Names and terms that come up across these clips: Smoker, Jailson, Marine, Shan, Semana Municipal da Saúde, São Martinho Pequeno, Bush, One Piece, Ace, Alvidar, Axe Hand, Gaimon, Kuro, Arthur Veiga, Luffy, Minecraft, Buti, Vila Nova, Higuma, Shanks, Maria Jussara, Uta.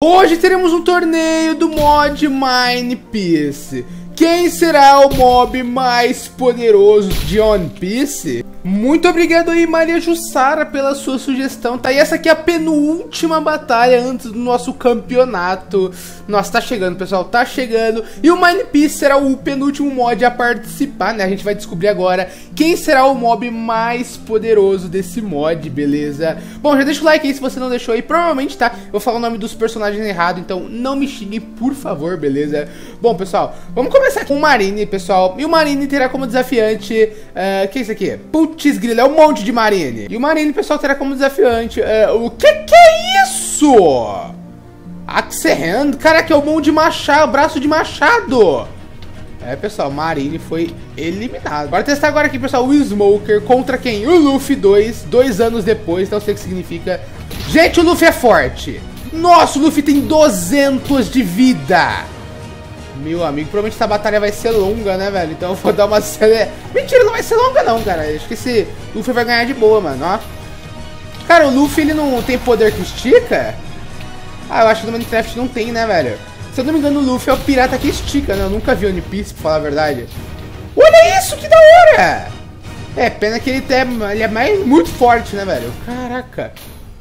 Hoje teremos um torneio do mod One Piece. Quem será o mob mais poderoso de One Piece? Muito obrigado aí, Maria Jussara, pela sua sugestão. Tá, e essa aqui é a penúltima batalha antes do nosso campeonato. Nossa, tá chegando, pessoal, tá chegando. E o One Piece será o penúltimo mod a participar, né? A gente vai descobrir agora quem será o mob mais poderoso desse mod, beleza? Bom, já deixa o like aí se você não deixou aí. Provavelmente, tá? Eu vou falar o nome dos personagens errado, então não me xingue, por favor, beleza? Bom, pessoal, vamos começar com o Marine, pessoal. E o Marine terá como desafiante... que é isso aqui? Putz, grilo, é um monte de Marine. E o Marine, pessoal, terá como desafiante o que é isso? Axe Hand. Caraca, é um monte de machado, braço de machado. É, pessoal, Marine foi eliminado. Bora testar agora aqui, pessoal, o Smoker contra quem? O Luffy 2, 2 anos depois, não sei o que significa. Gente, o Luffy é forte. Nossa, o Luffy tem 200 de vida. Meu amigo, provavelmente essa batalha vai ser longa, né, velho? Então eu vou dar uma... Mentira, não vai ser longa não, cara. Acho que esse Luffy vai ganhar de boa, mano, ó. Cara, o Luffy, ele não tem poder que estica? Ah, eu acho que no Minecraft não tem, né, velho? Se eu não me engano, o Luffy é o pirata que estica, né? Eu nunca vi One Piece, pra falar a verdade. Olha isso, que da hora! É, pena que ele é mais muito forte, né, velho? Caraca.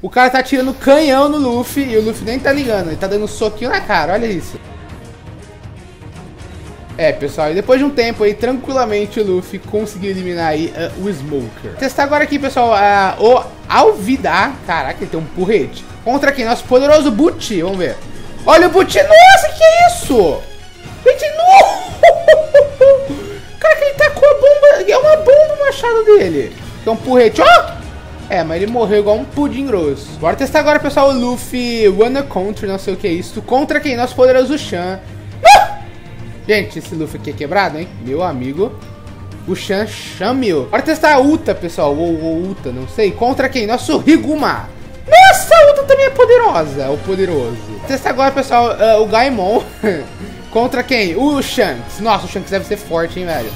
O cara tá atirando canhão no Luffy e o Luffy nem tá ligando. Ele tá dando um soquinho na cara, olha isso. É, pessoal, e depois de um tempo aí, tranquilamente o Luffy conseguiu eliminar aí o Smoker. Testar agora aqui, pessoal, o Alvidar. Caraca, ele tem um porrete. Contra quem? Nosso poderoso Buti, vamos ver. Olha o Buti, nossa, que é isso? Gente, não! Caraca, ele tacou a bomba, é uma bomba o machado dele. Tem um porrete, ó! É, mas ele morreu igual um pudim grosso. Bora testar agora, pessoal, o Luffy Wanna Country, não sei o que é isso. Contra quem? Nosso poderoso Shan. Gente, esse Luffy aqui é quebrado, hein? Meu amigo. O Shan chameu. Bora testar a Uta, pessoal. Ou Uta, não sei. Contra quem? Nosso Higuma. Nossa, a Uta também é poderosa. Ou poderoso. Testar agora, pessoal, o Gaimon. Contra quem? O Shanks. Nossa, o Shanks deve ser forte, hein, velho?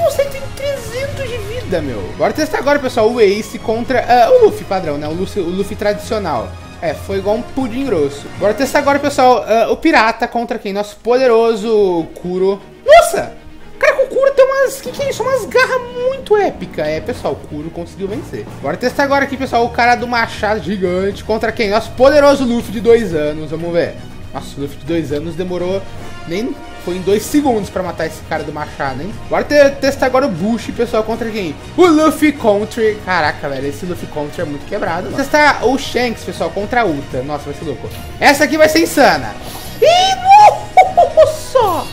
Nossa, ele tem 300 de vida, meu. Bora testar agora, pessoal, o Ace contra o Luffy padrão, né? O Luffy tradicional. É, foi igual um pudim grosso. Bora testar agora, pessoal, o pirata contra quem? Nosso poderoso Kuro. Nossa! Cara, o Kuro tem umas... que é isso? Umas garras muito épicas. É, pessoal, o Kuro conseguiu vencer. Bora testar agora aqui, pessoal, o cara do machado gigante contra quem? Nosso poderoso Luffy de 2 anos. Vamos ver. Nossa, o Luffy de 2 anos demorou... nem... foi em 2 segundos pra matar esse cara do machado, hein? Bora testar agora o Bush, pessoal, contra quem? O Luffy Country. Caraca, velho, esse Luffy Country é muito quebrado. Vamos testar o Shanks, pessoal, contra a Uta. Nossa, vai ser louco. Essa aqui vai ser insana. Ih, nossa!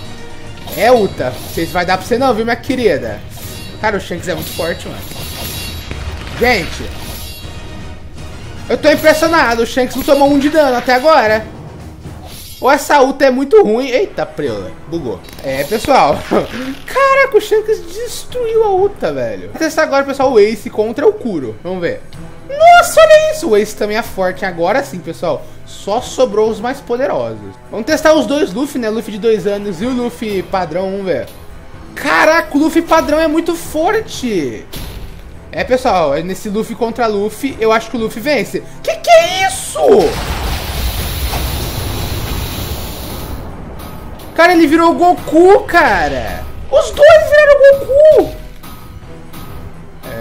É, Uta, não sei se vai dar pra você não, viu, minha querida? Cara, o Shanks é muito forte, mano. Gente, eu tô impressionado. O Shanks não tomou um de dano até agora. Ou essa Uta é muito ruim. Eita, preula. Bugou. É, pessoal. Caraca, o Shanks destruiu a Uta, velho. Vou testar agora, pessoal, o Ace contra o Kuro. Vamos ver. Nossa, olha isso. O Ace também é forte. Agora sim, pessoal. Só sobrou os mais poderosos. Vamos testar os dois Luffy, né? Luffy de 2 anos e o Luffy padrão. Vamos ver. Caraca, o Luffy padrão é muito forte. É, pessoal. Nesse Luffy contra Luffy, eu acho que o Luffy vence. Que é isso? Cara, ele virou o Goku, cara. Os dois viraram o Goku.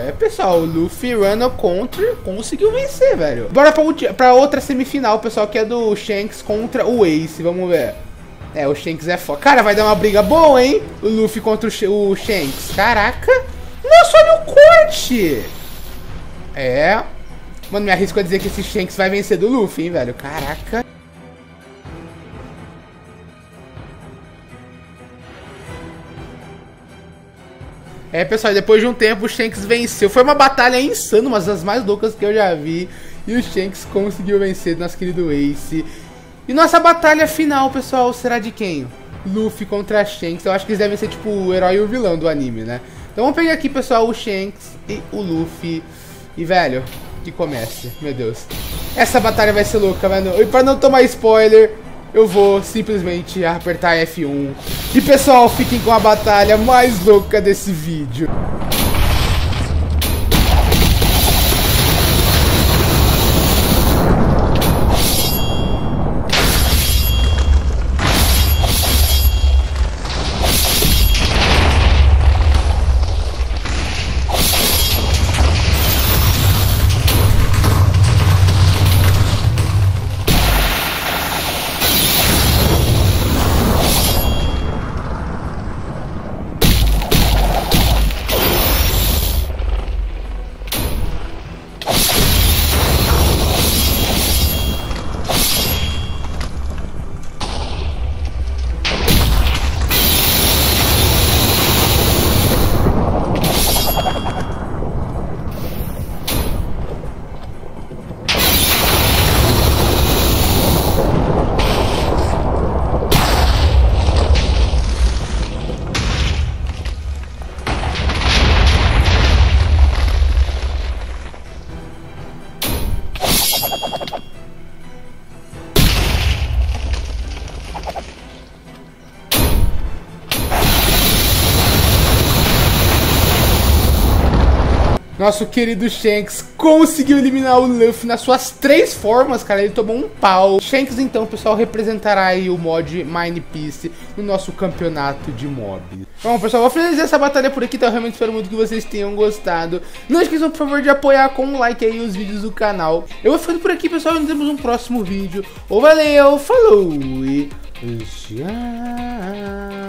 É, pessoal, o Luffy Run Country conseguiu vencer, velho. Bora pra outra semifinal, pessoal, que é do Shanks contra o Ace. Vamos ver. É, o Shanks é foda. Cara, vai dar uma briga boa, hein? O Luffy contra o Shanks. Caraca. Nossa, olha o corte. É. Mano, me arrisco a dizer que esse Shanks vai vencer do Luffy, hein, velho. Caraca. É, pessoal, depois de um tempo o Shanks venceu. Foi uma batalha insana, uma das mais loucas que eu já vi. E o Shanks conseguiu vencer, nosso querido Ace. E nossa batalha final, pessoal, será de quem? Luffy contra Shanks. Eu acho que eles devem ser, tipo, o herói e o vilão do anime, né? Então vamos pegar aqui, pessoal, o Shanks e o Luffy. E, velho, que comece. Meu Deus. Essa batalha vai ser louca, mano. E pra não tomar spoiler... eu vou simplesmente apertar F1. E, pessoal, fiquem com a batalha mais louca desse vídeo. Nosso querido Shanks conseguiu eliminar o Luffy nas suas três formas, cara. Ele tomou um pau. Shanks, então, pessoal, representará aí o mod One Piece no nosso campeonato de mob. Bom, pessoal, vou finalizar essa batalha por aqui, tá? Eu realmente espero muito que vocês tenham gostado. Não esqueçam, por favor, de apoiar com um like aí os vídeos do canal. Eu vou ficando por aqui, pessoal, e nos vemos no próximo vídeo. Valeu, falou e já...